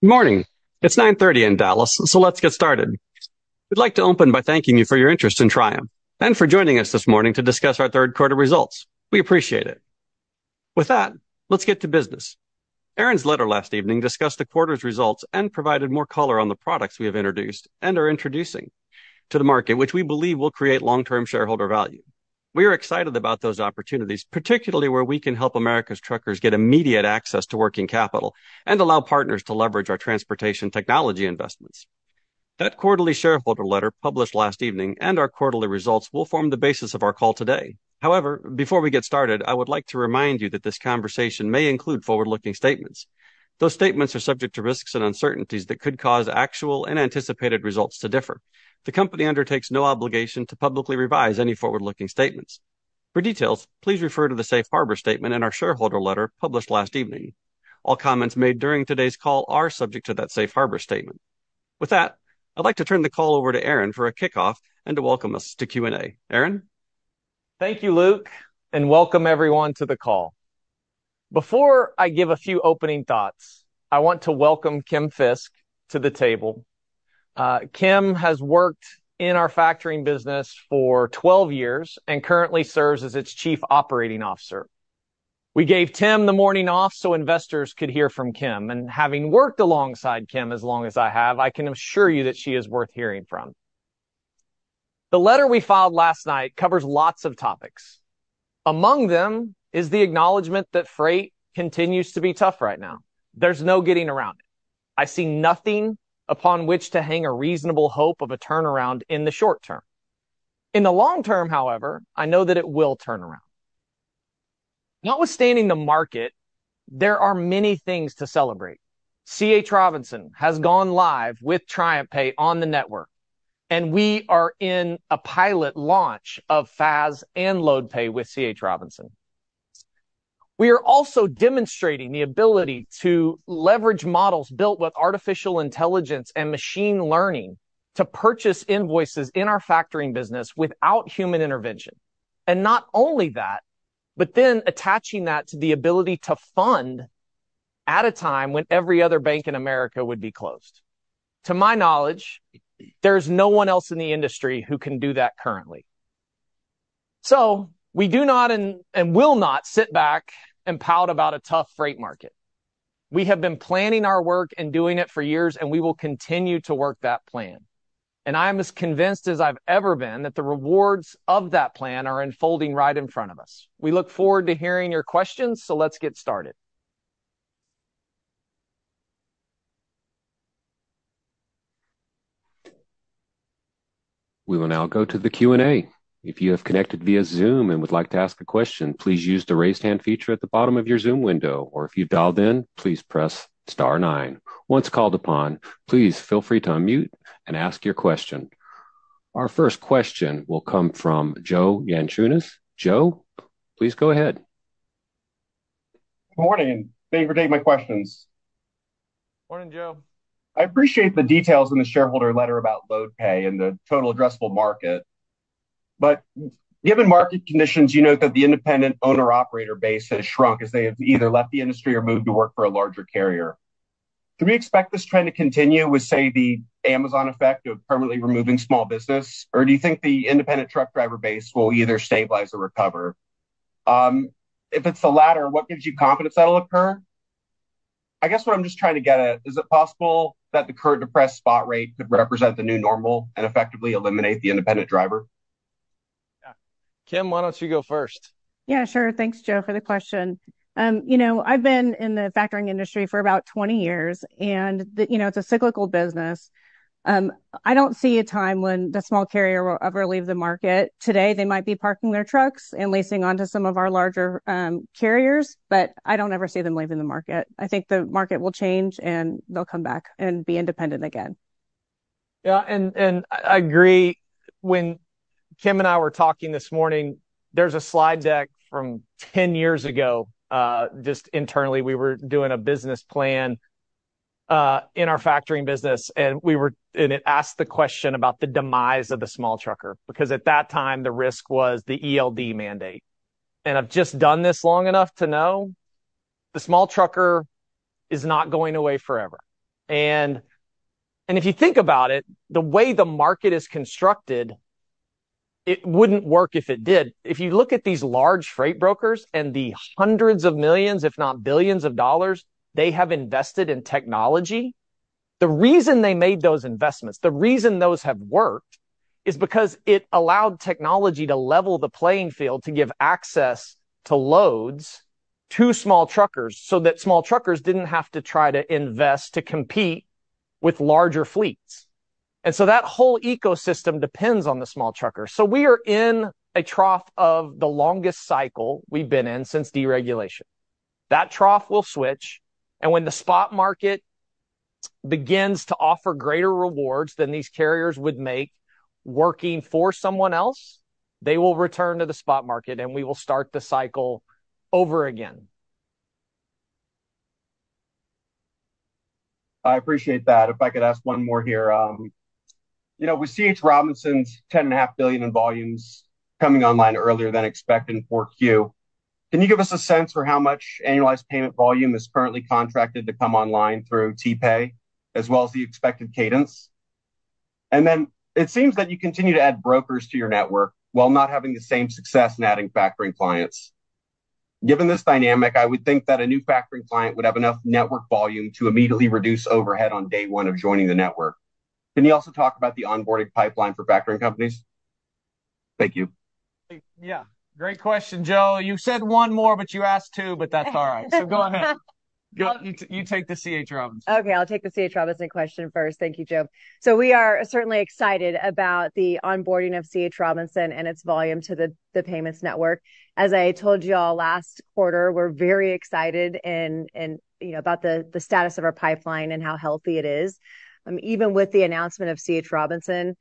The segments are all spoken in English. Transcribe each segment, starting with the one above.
Good morning. It's 9:30 in Dallas, so let's get started. We'd like to open by thanking you for your interest in Triumph and for joining us this morning to discuss our third quarter results. We appreciate it. With that, let's get to business. Aaron's letter last evening discussed the quarter's results and provided more color on the products we have introduced and are introducing to the market, which we believe will create long-term shareholder value. We are excited about those opportunities, particularly where we can help America's truckers get immediate access to working capital and allow partners to leverage our transportation technology investments. That quarterly shareholder letter published last evening and our quarterly results will form the basis of our call today. However, before we get started, I would like to remind you that this conversation may include forward-looking statements. Those statements are subject to risks and uncertainties that could cause actual and anticipated results to differ. The company undertakes no obligation to publicly revise any forward-looking statements. For details, please refer to the Safe Harbor statement in our shareholder letter published last evening. All comments made during today's call are subject to that Safe Harbor statement. With that, I'd like to turn the call over to Aaron for a kickoff and to welcome us to Q&A. Aaron? Thank you, Luke, and welcome everyone to the call. Before I give a few opening thoughts, I want to welcome Kim Fisk to the table. Kim has worked in our factoring business for 12 years and currently serves as its chief operating officer. We gave Tim the morning off so investors could hear from Kim, and having worked alongside Kim as long as I have, I can assure you that she is worth hearing from. The letter we filed last night covers lots of topics. Among them is the acknowledgement that freight continues to be tough right now. There's no getting around it. I see nothing upon which to hang a reasonable hope of a turnaround in the short term. In the long term, however, I know that it will turn around. Notwithstanding the market, there are many things to celebrate. C.H. Robinson has gone live with Triumph Pay on the network, and we are in a pilot launch of FAS and Load Pay with C.H. Robinson. We are also demonstrating the ability to leverage models built with artificial intelligence and machine learning to purchase invoices in our factoring business without human intervention. And not only that, but then attaching that to the ability to fund at a time when every other bank in America would be closed. To my knowledge, there's no one else in the industry who can do that currently. So we do not and will not sit back and pout about a tough freight market. We have been planning our work and doing it for years, and we will continue to work that plan. And I am as convinced as I've ever been that the rewards of that plan are unfolding right in front of us. We look forward to hearing your questions, so let's get started. We will now go to the Q&A. If you have connected via Zoom and would like to ask a question, please use the raised hand feature at the bottom of your Zoom window, or if you've dialed in, please press *9. Once called upon, please feel free to unmute and ask your question. Our first question will come from Joe Yanchunas. Joe, please go ahead. Good morning. Thank you for taking my questions. Morning, Joe. I appreciate the details in the shareholder letter about Load Pay and the total addressable market. But given market conditions, you note that the independent owner-operator base has shrunk as they have either left the industry or moved to work for a larger carrier. Can we expect this trend to continue with, say, the Amazon effect of permanently removing small business? Or do you think the independent truck driver base will either stabilize or recover? If it's the latter, what gives you confidence that'll occur? I guess what I'm just trying to get at, is it possible that the current depressed spot rate could represent the new normal and effectively eliminate the independent driver? Kim, why don't you go first? Yeah, sure. Thanks, Joe, for the question. I've been in the factoring industry for about 20 years, and it's a cyclical business. I don't see a time when the small carrier will ever leave the market. Today, they might be parking their trucks and leasing onto some of our larger carriers, but I don't ever see them leaving the market. I think the market will change, and they'll come back and be independent again. Yeah, and I agree. When Kim and I were talking this morning, there's a slide deck from 10 years ago. Just internally, we were doing a business plan in our factoring business, and it asked the question about the demise of the small trucker, because at that time the risk was the ELD mandate. And I've just done this long enough to know the small trucker is not going away forever. And if you think about it, the way the market is constructed, it wouldn't work if it did. If you look at these large freight brokers and the hundreds of millions, if not billions of dollars they have invested in technology, the reason they made those investments, the reason those have worked, is because it allowed technology to level the playing field, to give access to loads to small truckers so that small truckers didn't have to try to invest to compete with larger fleets. And so that whole ecosystem depends on the small trucker. So we are in a trough of the longest cycle we've been in since deregulation. That trough will switch. And when the spot market begins to offer greater rewards than these carriers would make working for someone else, they will return to the spot market and we will start the cycle over again. I appreciate that. If I could ask one more here. You know, with C.H. Robinson's $10.5 billion in volumes coming online earlier than expected in 4Q, can you give us a sense for how much annualized payment volume is currently contracted to come online through TPay, as well as the expected cadence? And then it seems that you continue to add brokers to your network while not having the same success in adding factoring clients. Given this dynamic, I would think that a new factoring client would have enough network volume to immediately reduce overhead on day one of joining the network. Can you also talk about the onboarding pipeline for factoring companies? Thank you. Yeah, great question, Joe. You said one more, but you asked two, but that's all right. So go ahead. You take the C.H. Robinson. Okay, I'll take the C.H. Robinson question first. Thank you, Joe. So we are certainly excited about the onboarding of C.H. Robinson and its volume to the payments network. As I told you all last quarter, we're very excited and you know about the status of our pipeline and how healthy it is. Even with the announcement of C.H. Robinson,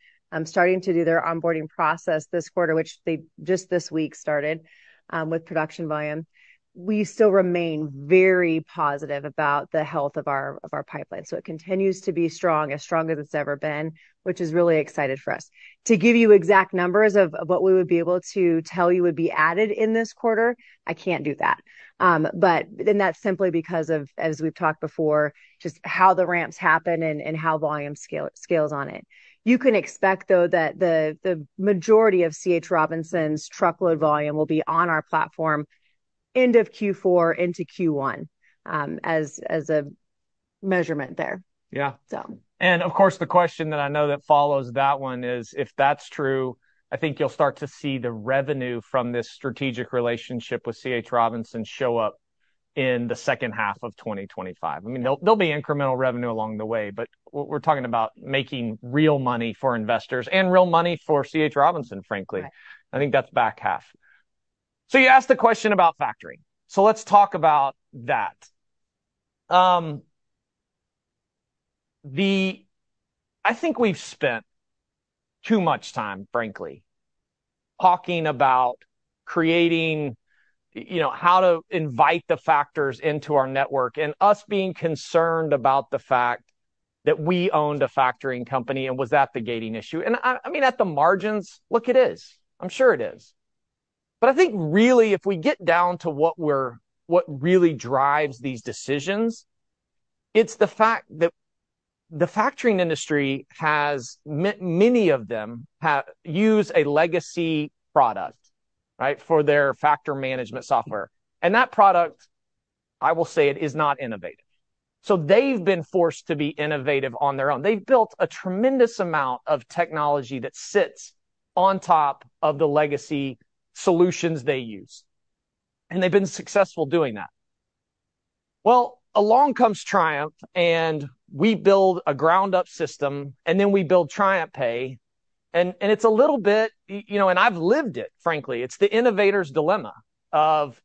starting to do their onboarding process this quarter, which they just this week started with production volume, we still remain very positive about the health of our pipeline. So it continues to be strong, as strong as it's ever been, which is really excited for us. To give you exact numbers of what we would be able to tell you would be added in this quarter, I can't do that. But then that's simply because of, as we've talked before, just how the ramps happen and how volume scales on it. You can expect, though, that the majority of C.H. Robinson's truckload volume will be on our platform end of Q4 into Q1 as a measurement there. Yeah. So, and of course, the question that I know that follows that one is, if that's true, I think you'll start to see the revenue from this strategic relationship with C.H. Robinson show up in the second half of 2025. I mean, there'll be incremental revenue along the way, but we're talking about making real money for investors and real money for C.H. Robinson, frankly. Right. I think that's back half. So you asked the question about factoring. So let's talk about that. I think we've spent too much time, frankly, talking about creating, you know, how to invite the factors into our network and us being concerned about the fact that we owned a factoring company and was that the gating issue? And I mean, at the margins, look, it is. I'm sure it is. But I think really, if we get down to what really drives these decisions, it's the fact that the factoring industry has, many of them have use a legacy product, right, for their factor management software. And that product, I will say it, is not innovative. So they've been forced to be innovative on their own. They've built a tremendous amount of technology that sits on top of the legacy solutions they use. And they've been successful doing that. Well, along comes Triumph, and we build a ground up system, and then we build Triumph Pay. And it's a little bit, you know, and I've lived it, frankly. It's the innovator's dilemma of,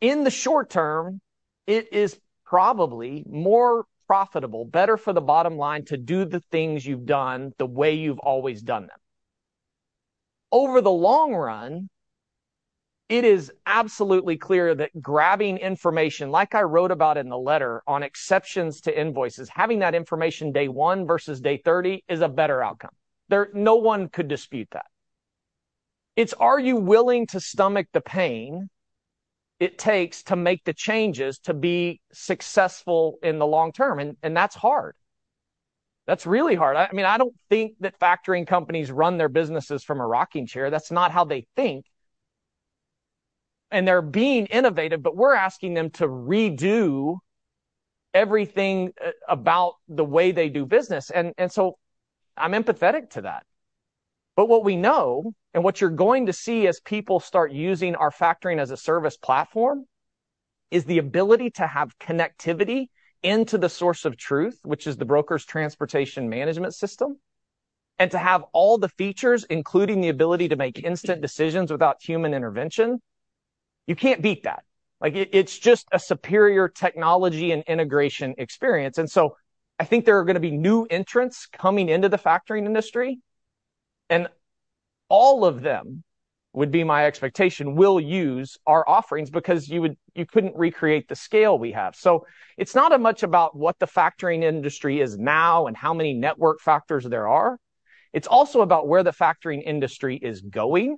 in the short term, it is probably more profitable, better for the bottom line to do the things you've done the way you've always done them. Over the long run, it is absolutely clear that grabbing information, like I wrote about in the letter on exceptions to invoices, having that information day one versus day 30 is a better outcome. No one could dispute that. It's, are you willing to stomach the pain it takes to make the changes to be successful in the long term? And that's hard. That's really hard. I mean, I don't think that factoring companies run their businesses from a rocking chair. That's not how they think. And they're being innovative, but we're asking them to redo everything about the way they do business. And so I'm empathetic to that. But what we know and what you're going to see as people start using our factoring as a service platform is the ability to have connectivity into the source of truth, which is the broker's transportation management system, and to have all the features, including the ability to make instant decisions without human intervention. You can't beat that. Like it's just a superior technology and integration experience. And so I think there are going to be new entrants coming into the factoring industry, and all of them would be my expectation, will use our offerings because you couldn't recreate the scale we have. So it's not as much about what the factoring industry is now and how many network factors there are. It's also about where the factoring industry is going.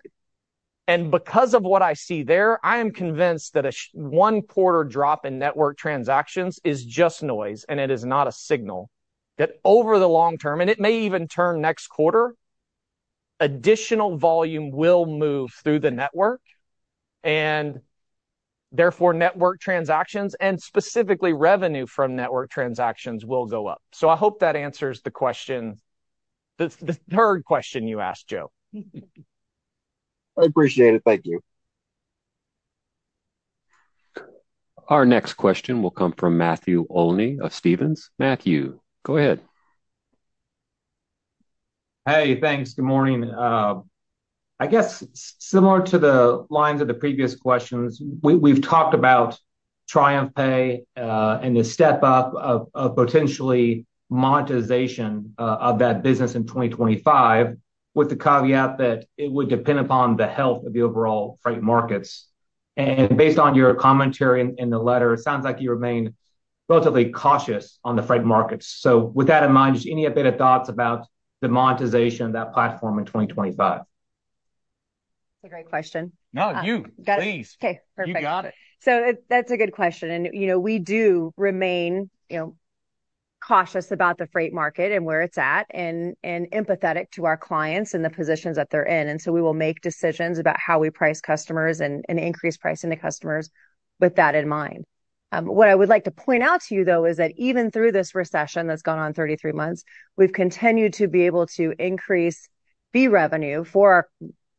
And because of what I see there, I am convinced that a one-quarter drop in network transactions is just noise, and it is not a signal that over the long term, and it may even turn next quarter, additional volume will move through the network, and therefore network transactions and specifically revenue from network transactions will go up. So I hope that answers the question, the third question you asked, Joe. I appreciate it. Thank you. Our next question will come from Matthew Olney of Stevens. Matthew, go ahead. Hey, thanks. Good morning. I guess similar to the lines of the previous questions, we've talked about Triumph Pay and the step up of potentially monetization of that business in 2025, with the caveat that it would depend upon the health of the overall freight markets. And based on your commentary in the letter, it sounds like you remain relatively cautious on the freight markets. So with that in mind, just any updated thoughts about the monetization of that platform in 2025? That's a great question. No, you, please. It. Okay, perfect. You got it. So that's a good question. And, you know, we do remain, cautious about the freight market and where it's at, and empathetic to our clients and the positions that they're in. And so we will make decisions about how we price customers and increase pricing to customers with that in mind. What I would like to point out to you, though, is that even through this recession that's gone on 33 months, we've continued to be able to increase fee revenue for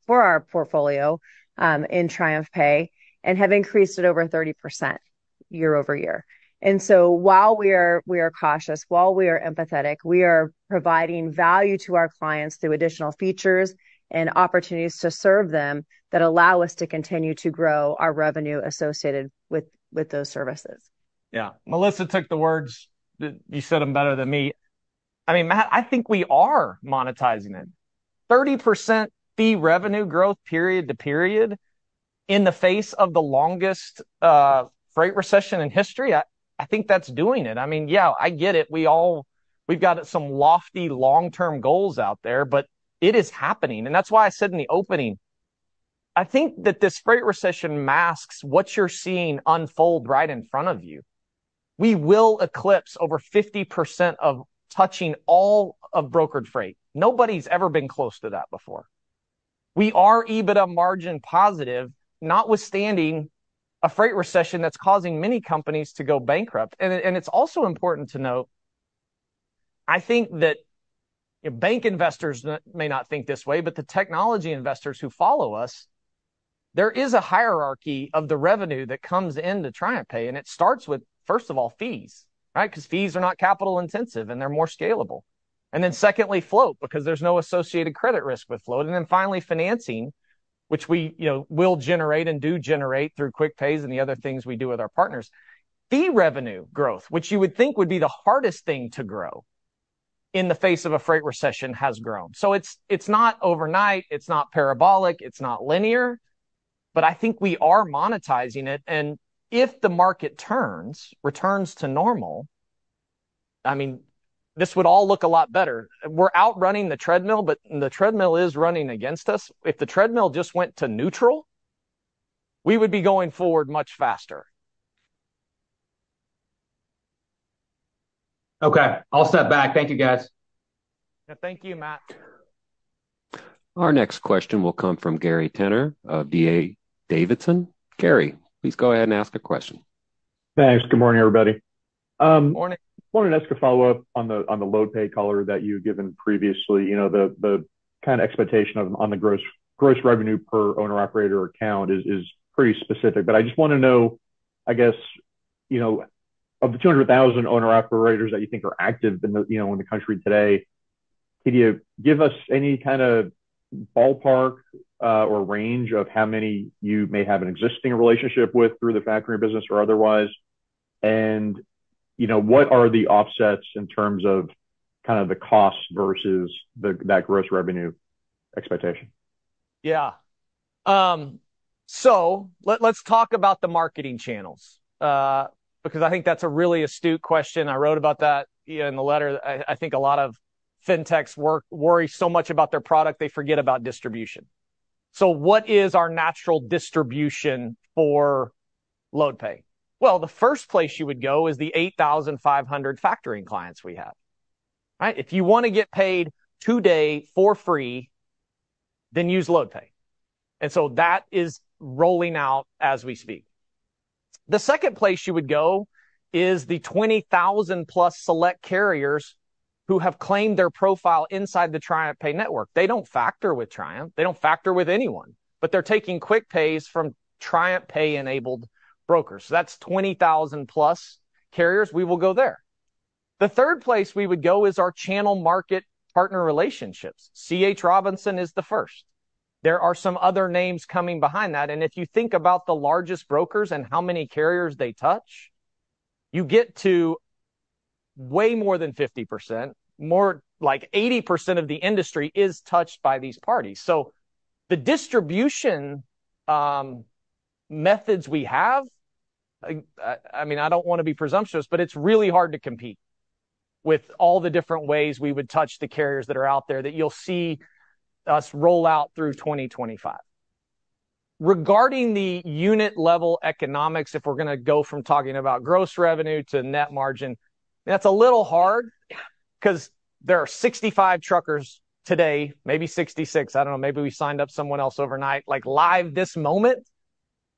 our portfolio in Triumph Pay, and have increased it over 30% year over year. And so while we are cautious, while we are empathetic, we are providing value to our clients through additional features and opportunities to serve them that allow us to continue to grow our revenue associated with those services. Yeah. Melissa took the words. You said them better than me. I mean, Matt, I think we are monetizing it. 30% fee revenue growth period to period in the face of the longest freight recession in history. I think that's doing it. I mean, yeah, I get it. We've got some lofty long-term goals out there, but it is happening. And that's why I said in the opening, I think that this freight recession masks what you're seeing unfold right in front of you. We will eclipse over 50% of touching all of brokered freight. Nobody's ever been close to that before. We are EBITDA margin positive, notwithstanding a freight recession that's causing many companies to go bankrupt. And it's also important to note, I think that bank investors may not think this way, but the technology investors who follow us, there is a hierarchy of the revenue that comes into Triumph Pay. And it starts with, first of all, fees, right? Because fees are not capital intensive and they're more scalable. And then secondly, float, because there's no associated credit risk with float. And then finally, financing, which we will generate and do generate through quick pays and the other things we do with our partners. Fee revenue growth, which you would think would be the hardest thing to grow in the face of a freight recession, has grown. So it's not overnight, it's not parabolic, it's not linear, but I think we are monetizing it. And if the market returns to normal, I mean, this would all look a lot better. We're outrunning the treadmill, but the treadmill is running against us. If the treadmill just went to neutral, we would be going forward much faster. Okay. I'll step back. Thank you, guys. No, thank you, Matt. Our next question will come from Gary Tenner of DA Davidson. Gary, please go ahead and ask a question. Thanks. Good morning, everybody. Morning. Wanted to ask a follow-up on the load pay caller that you given previously. You know, the kind of expectation of on the gross revenue per owner operator account is pretty specific, but I just want to know, I guess, you know, of the 200,000 owner operators that you think are active in the, you know, in the country today, could you give us any kind of ballpark or range of how many you may have an existing relationship with through the factoring business or otherwise? And, you know, what are the offsets in terms of kind of the cost versus that gross revenue expectation? Yeah. So let's talk about the marketing channels, because I think that's a really astute question. I wrote about that in the letter. I think a lot of fintechs worry so much about their product, they forget about distribution. So what is our natural distribution for load pay? Well, the first place you would go is the 8,500 factoring clients we have, right? If you want to get paid today for free, then use LoadPay. And so that is rolling out as we speak. The second place you would go is the 20,000 plus select carriers who have claimed their profile inside the Triumph Pay network. They don't factor with Triumph. They don't factor with anyone, but they're taking quick pays from Triumph Pay enabled brokers. So that's 20,000 plus carriers. We will go there. The third place we would go is our channel market partner relationships. C.H. Robinson is the first. There are some other names coming behind that. And if you think about the largest brokers and how many carriers they touch, you get to way more than 50%, more like 80% of the industry is touched by these parties. So the distribution methods we have, I mean, I don't want to be presumptuous, but it's really hard to compete with all the different ways we would touch the carriers that are out there that you'll see us roll out through 2025. Regarding the unit level economics, if we're going to go from talking about gross revenue to net margin, that's a little hard because there are 65 truckers today, maybe 66. I don't know. Maybe we signed up someone else overnight, like live this moment.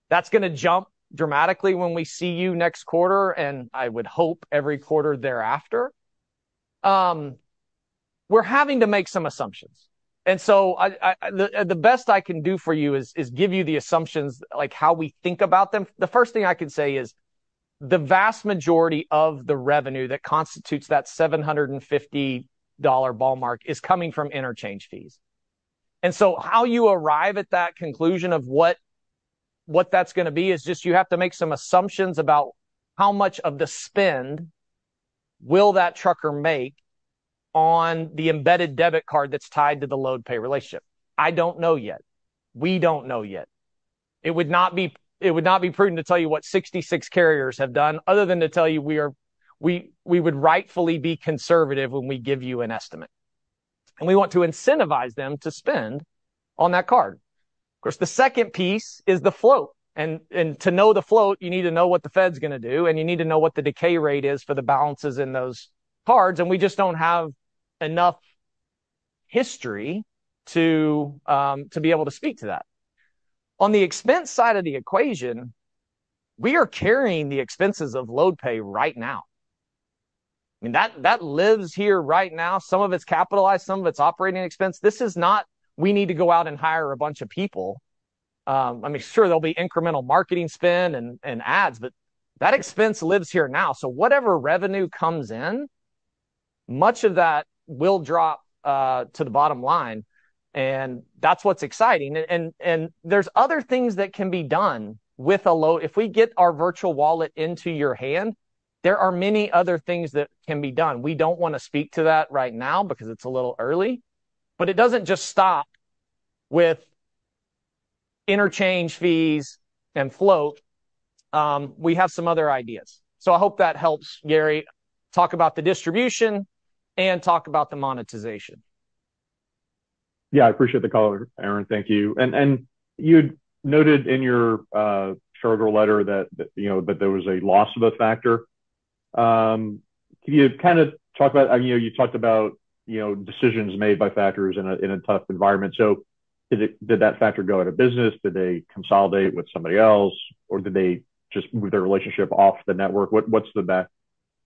That's going to jump dramatically when we see you next quarter, and I would hope every quarter thereafter. We're having to make some assumptions. And so the best I can do for you is give you the assumptions, like how we think about them. The first thing I can say is the vast majority of the revenue that constitutes that $750 ballpark is coming from interchange fees. And so how you arrive at that conclusion of what that's going to be is just you have to make some assumptions about how much of the spend will that trucker make on the embedded debit card that's tied to the load pay relationship. I don't know yet. We don't know yet. It would not be prudent to tell you what 66 carriers have done, other than to tell you we would rightfully be conservative when we give you an estimate. And we want to incentivize them to spend on that card. Of course, the second piece is the float. And to know the float, you need to know what the Fed's going to do, and you need to know what the decay rate is for the balances in those cards. And we just don't have enough history to be able to speak to that. On the expense side of the equation, we are carrying the expenses of load pay right now. I mean, that lives here right now. Some of it's capitalized, some of it's operating expense. This is not, we need to go out and hire a bunch of people. I mean, sure, there'll be incremental marketing spend and ads, but that expense lives here now. So whatever revenue comes in, much of that will drop to the bottom line. And that's what's exciting. And there's other things that can be done with a load. If we get our virtual wallet into your hand, there are many other things that can be done. We don't want to speak to that right now because it's a little early, but it doesn't just stop with interchange fees and float. We have some other ideas. So I hope that helps, Gary, talk about the distribution and talk about the monetization. Yeah, I appreciate the call, Aaron. Thank you. And you noted in your shareholder letter that you know that there was a loss of a factor. Can you kind of talk about? You know, you talked about decisions made by factors in a tough environment. So did that factor go out of business? Did they consolidate with somebody else, or did they just move their relationship off the network? What's the back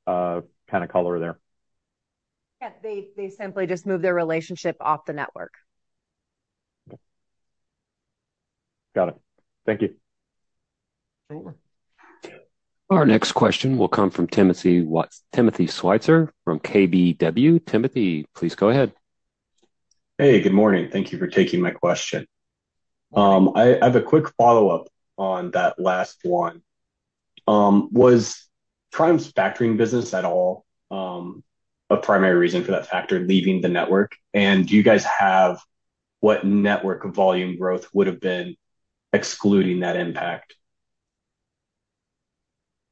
kind of color there? Yeah, they simply just move their relationship off the network. Okay. Got it. Thank you. Sure. Our next question will come from Timothy Schweitzer from KBW. Timothy, please go ahead. Hey, good morning. Thank you for taking my question. I have a quick follow-up on that last one. Was Triumph's factoring business at all a primary reason for that factor leaving the network? And do you guys have what network volume growth would have been excluding that impact?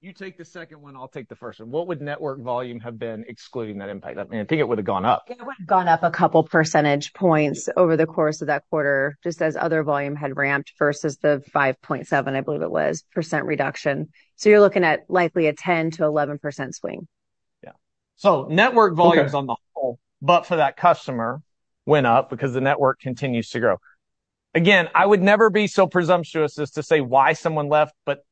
You take the second one, I'll take the first one. What would network volume have been excluding that impact? I mean, I think it would have gone up. It would have gone up a couple percentage points over the course of that quarter, just as other volume had ramped versus the 5.7, I believe it was, % reduction. So you're looking at likely a 10 to 11% swing. Yeah. So network volumes on the whole, but for that customer, went up because the network continues to grow. Again, I would never be so presumptuous as to say why someone left, but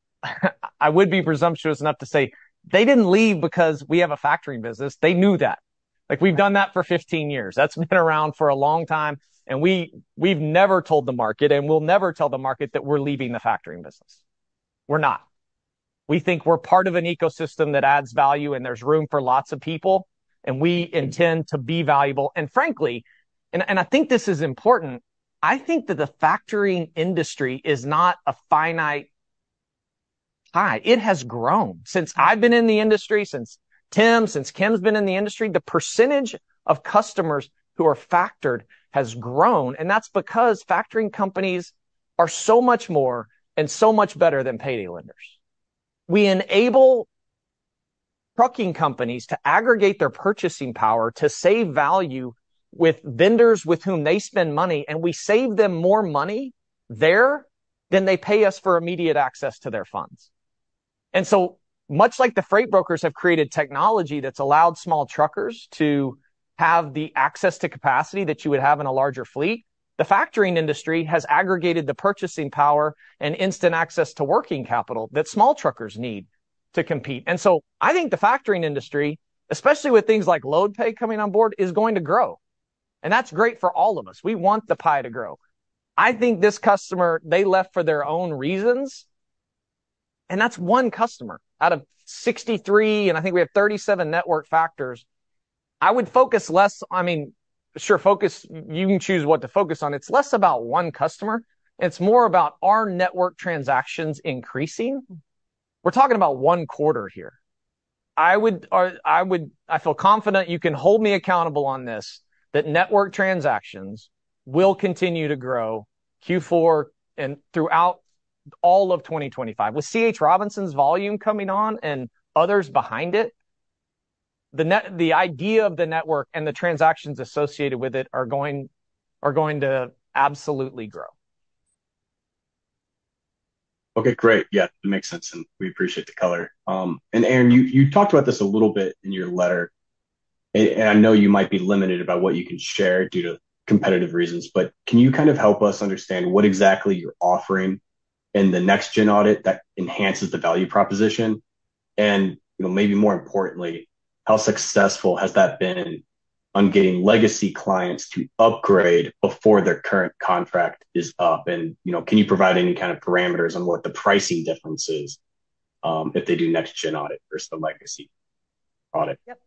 I would be presumptuous enough to say they didn't leave because we have a factoring business. They knew that. Like, we've done that for 15 years. That's been around for a long time. And we've never told the market, and we'll never tell the market, that we're leaving the factoring business. We're not. We think we're part of an ecosystem that adds value, and there's room for lots of people, and we intend to be valuable. And frankly, and I think this is important, I think that the factoring industry is not a finite high. It has grown since I've been in the industry, since Kim's been in the industry. The percentage of customers who are factored has grown. And that's because factoring companies are so much more and so much better than payday lenders. We enable trucking companies to aggregate their purchasing power to save value with vendors with whom they spend money. And we save them more money there than they pay us for immediate access to their funds. And so, much like the freight brokers have created technology that's allowed small truckers to have the access to capacity that you would have in a larger fleet, the factoring industry has aggregated the purchasing power and instant access to working capital that small truckers need to compete. And so, I think the factoring industry, especially with things like Load Pay coming on board, is going to grow. And that's great for all of us. We want the pie to grow. I think this customer, they left for their own reasons. And that's one customer out of 63, and I think we have 37 network factors. I would focus less, you can choose what to focus on. It's less about one customer. It's more about our network transactions increasing. We're talking about one quarter here. I feel confident you can hold me accountable on this, that network transactions will continue to grow Q4 and throughout all of 2025. With C.H. Robinson's volume coming on and others behind it, the idea of the network and the transactions associated with it are going to absolutely grow. Okay, great. Yeah, that makes sense, and we appreciate the color. And Aaron, you talked about this a little bit in your letter, and I know you might be limited by what you can share due to competitive reasons, but can you kind of help us understand what exactly you're offering in the NextGen audit that enhances the value proposition? And, maybe more importantly, how successful has that been on getting legacy clients to upgrade before their current contract is up? And, can you provide any kind of parameters on what the pricing difference is if they do NextGen audit versus the legacy audit? Yep.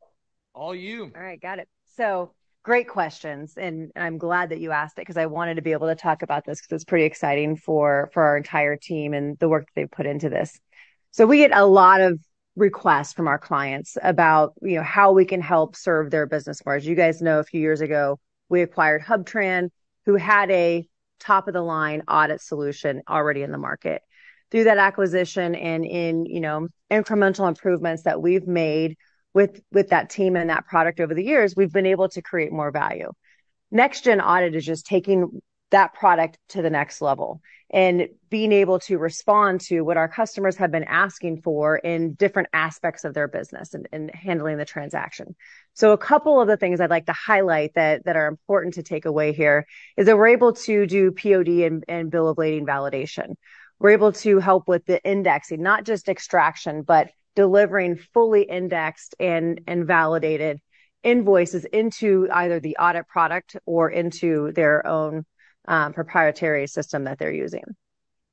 All right, got it. So, great questions. And I'm glad that you asked it, because I wanted to be able to talk about this, because it's pretty exciting for our entire team and the work that they've put into this. So we get a lot of requests from our clients about, how we can help serve their business more. As you guys know, a few years ago, we acquired HubTran, who had a top of the line audit solution already in the market. Through that acquisition and in, incremental improvements that we've made with that team and that product over the years, we've been able to create more value. NextGen Audit is just taking that product to the next level and being able to respond to what our customers have been asking for in different aspects of their business and handling the transaction. So a couple of the things I'd like to highlight that are important to take away here is that we're able to do POD and bill of lading validation. We're able to help with the indexing, not just extraction, but delivering fully indexed and validated invoices into either the audit product or into their own proprietary system that they're using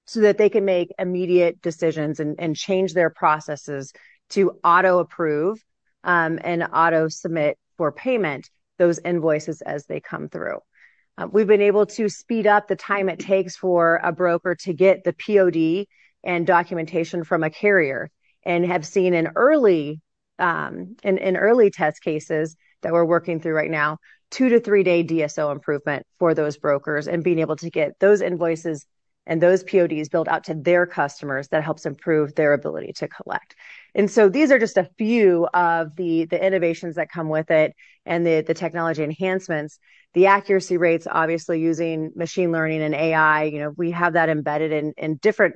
so that they can make immediate decisions and change their processes to auto approve and auto submit for payment those invoices as they come through. We've been able to speed up the time it takes for a broker to get the POD and documentation from a carrier and have seen in early test cases that we're working through right now, 2 to 3 day DSO improvement for those brokers and being able to get those invoices and those PODs billed out to their customers that helps improve their ability to collect. And so these are just a few of the innovations that come with it and the technology enhancements. The accuracy rates, obviously using machine learning and AI, we have that embedded in different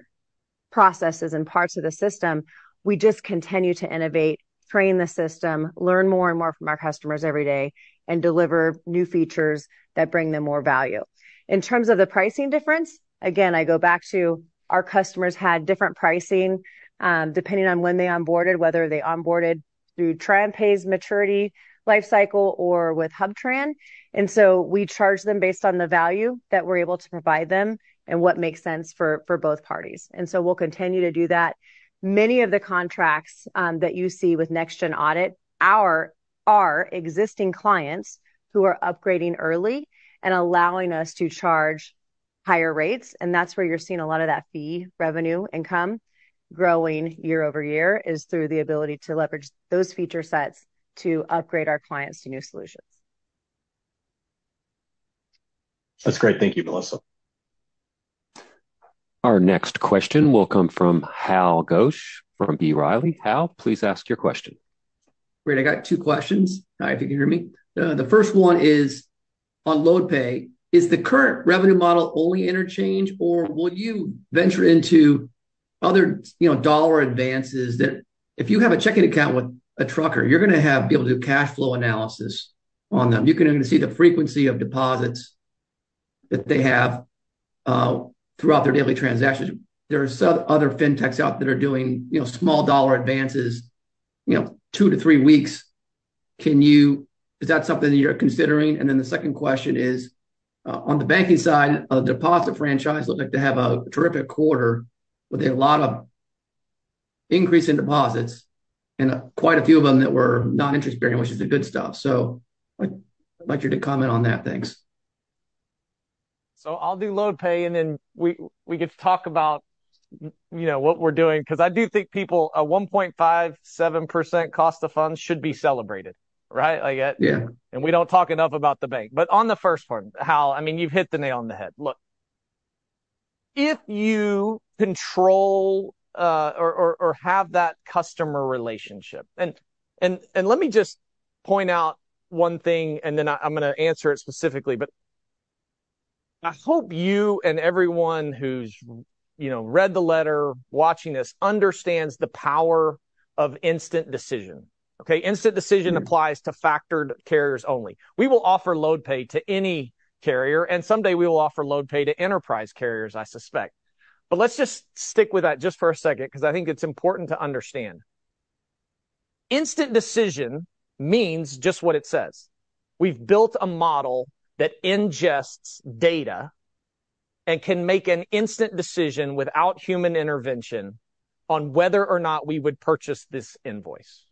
processes and parts of the system. We just continue to innovate, train the system, learn more and more from our customers every day, and deliver new features that bring them more value. In terms of the pricing difference, again, I go back to our customers had different pricing depending on when they onboarded, whether they onboarded through Triumph Pay's maturity lifecycle or with HubTran. And so we charge them based on the value that we're able to provide them and what makes sense for both parties. And so we'll continue to do that. Many of the contracts that you see with NextGen Audit are existing clients who are upgrading early and allowing us to charge higher rates. And that's where you're seeing a lot of that fee revenue income growing year over year is through the ability to leverage those feature sets to upgrade our clients to new solutions. That's great. Thank you, Melissa. Our next question will come from Hal Ghosh from B. Riley. Hal, please ask your question. Great. I got two questions. Hi, if you can hear me. The first one is on Load Pay. Is the current revenue model only interchange, or will you venture into other, dollar advances? That if you have a checking account with a trucker, you're going to be able to do cash flow analysis on them. You're going to see the frequency of deposits that they have throughout their daily transactions. There are some other fintechs out that are doing, small dollar advances, 2 to 3 weeks. Is that something that you're considering? And then the second question is, on the banking side, the deposit franchise looked like to have a terrific quarter with a lot of increase in deposits and quite a few of them that were non-interest bearing, which is the good stuff. So I'd like you to comment on that. Thanks. So I'll do Load Pay and then we get to talk about what we're doing, because I do think people, a 1.57% cost of funds should be celebrated, right? Yeah. And we don't talk enough about the bank. But on the first one, Hal, you've hit the nail on the head. Look, if you control or have that customer relationship, and let me just point out one thing, and then I'm going to answer it specifically. But I hope you and everyone who's read the letter, watching this, understands the power of instant decision. Okay, instant decision applies to factored carriers only. We will offer Load Pay to any carrier, and someday we will offer Load Pay to enterprise carriers, I suspect. But let's just stick with that just for a second, because I think it's important to understand. Instant decision means just what it says. We've built a model that ingests data and can make an instant decision without human intervention on whether or not we would purchase this invoice,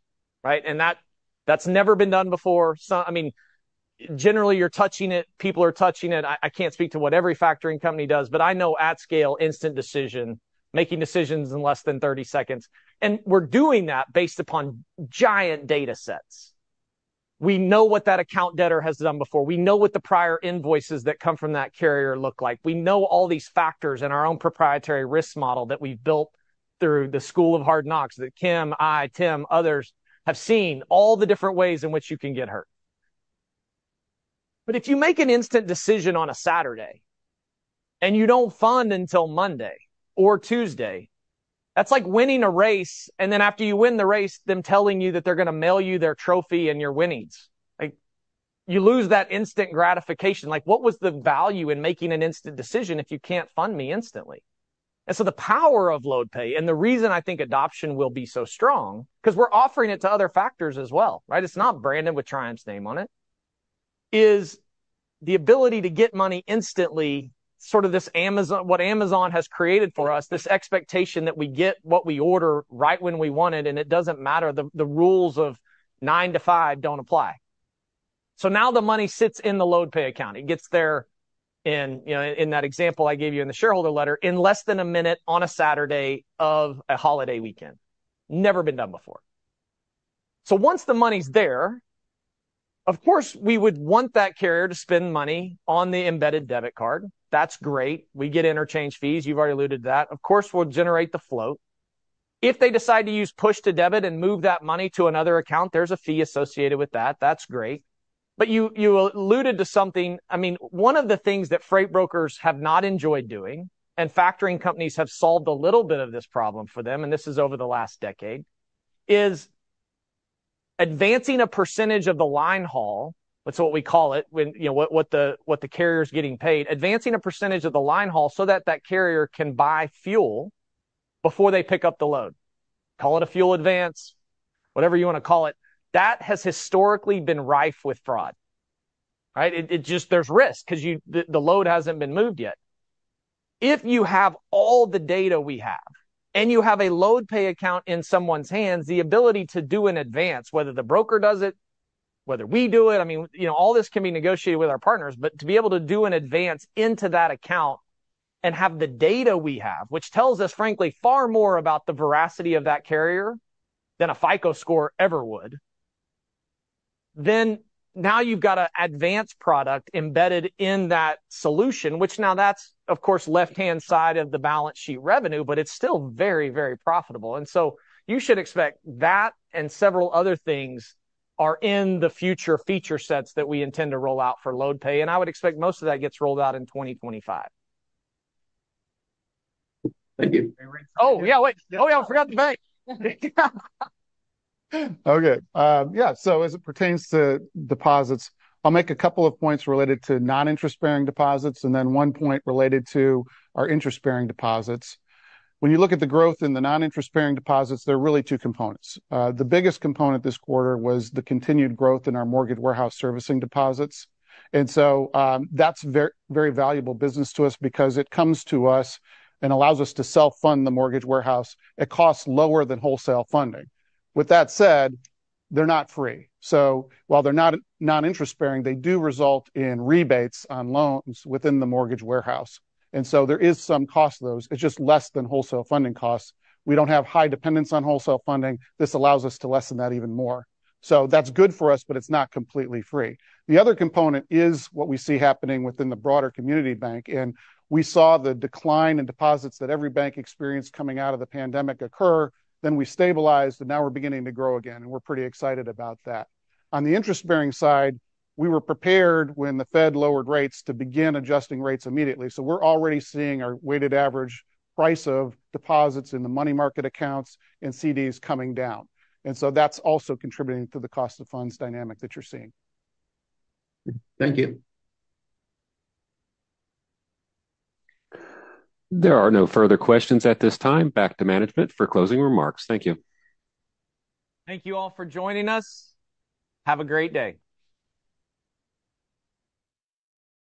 right? And that's never been done before. So, generally you're touching it, people are touching it. I can't speak to what every factoring company does, but I know at scale, instant decision, making decisions in less than 30 seconds. And we're doing that based upon giant data sets. We know what that account debtor has done before. We know what the prior invoices that come from that carrier look like. We know all these factors in our own proprietary risk model that we've built through the school of hard knocks that Kim, I, Tim, others have seen, all the different ways in which you can get hurt. But if you make an instant decision on a Saturday and you don't fund until Monday or Tuesday. That's like winning a race, and then after you win the race, them telling you that they're going to mail you their trophy and your winnings. Like, you lose that instant gratification. Like, what was the value in making an instant decision if you can't fund me instantly? And so the power of Load Pay, and the reason I think adoption will be so strong, because we're offering it to other factors as well, right? It's not branded with Triumph's name on it, is the ability to get money instantly, sort of this Amazon, what Amazon has created for us, this expectation that we get what we order right when we want it, and it doesn't matter. The rules of 9 to 5 don't apply. So now the money sits in the Load Pay account. It gets there. And, you know, in that example I gave you in the shareholder letter, in less than a minute on a Saturday of a holiday weekend. Never been done before. So once the money's there, of course, we would want that carrier to spend money on the embedded debit card. That's great. We get interchange fees. You've already alluded to that. Of course, we'll generate the float. If they decide to use push to debit and move that money to another account, there's a fee associated with that. That's great. But you alluded to something. I mean, one of the things that freight brokers have not enjoyed doing, and factoring companies have solved a little bit of this problem for them, and this is over the last decade, is advancing a percentage of the line haul. That's what we call it, when, you know, what the carrier's getting paid, advancing a percentage of the line haul so that that carrier can buy fuel before they pick up the load. Call it a fuel advance, whatever you want to call it. That has historically been rife with fraud, right? It just, there's risk because the load hasn't been moved yet. If you have all the data we have and you have a Load Pay account in someone's hands, the ability to do an advance, whether the broker does it, whether we do it, I mean, you know, all this can be negotiated with our partners, but to be able to do an advance into that account and have the data we have, which tells us, frankly, far more about the veracity of that carrier than a FICO score ever would, then now you've got an advanced product embedded in that solution, which now that's, of course, left-hand side of the balance sheet revenue, but it's still very, very profitable. And so you should expect that and several other things are in the future feature sets that we intend to roll out for Load Pay. And I would expect most of that gets rolled out in 2025. Thank you. Oh, yeah, wait. Oh, yeah, I forgot the bank. Okay. So as it pertains to deposits, I'll make a couple of points related to non-interest-bearing deposits and then one point related to our interest-bearing deposits. When you look at the growth in the non-interest-bearing deposits, there are really two components. The biggest component this quarter was the continued growth in our mortgage warehouse servicing deposits. And so that's very, very valuable business to us because it comes to us and allows us to self-fund the mortgage warehouse at costs lower than wholesale funding. With that said, they're not free. So while they're not non-interest bearing, they do result in rebates on loans within the mortgage warehouse. And so there is some cost to those. It's just less than wholesale funding costs. We don't have high dependence on wholesale funding. This allows us to lessen that even more. So that's good for us, but it's not completely free. The other component is what we see happening within the broader community bank. And we saw the decline in deposits that every bank experienced coming out of the pandemic occur. Then we stabilized, and now we're beginning to grow again, and we're pretty excited about that. On the interest-bearing side, we were prepared when the Fed lowered rates to begin adjusting rates immediately. So we're already seeing our weighted average price of deposits in the money market accounts and CDs coming down. And so that's also contributing to the cost of funds dynamic that you're seeing. Thank you. There are no further questions at this time. Back to management for closing remarks. Thank you. Thank you all for joining us. Have a great day.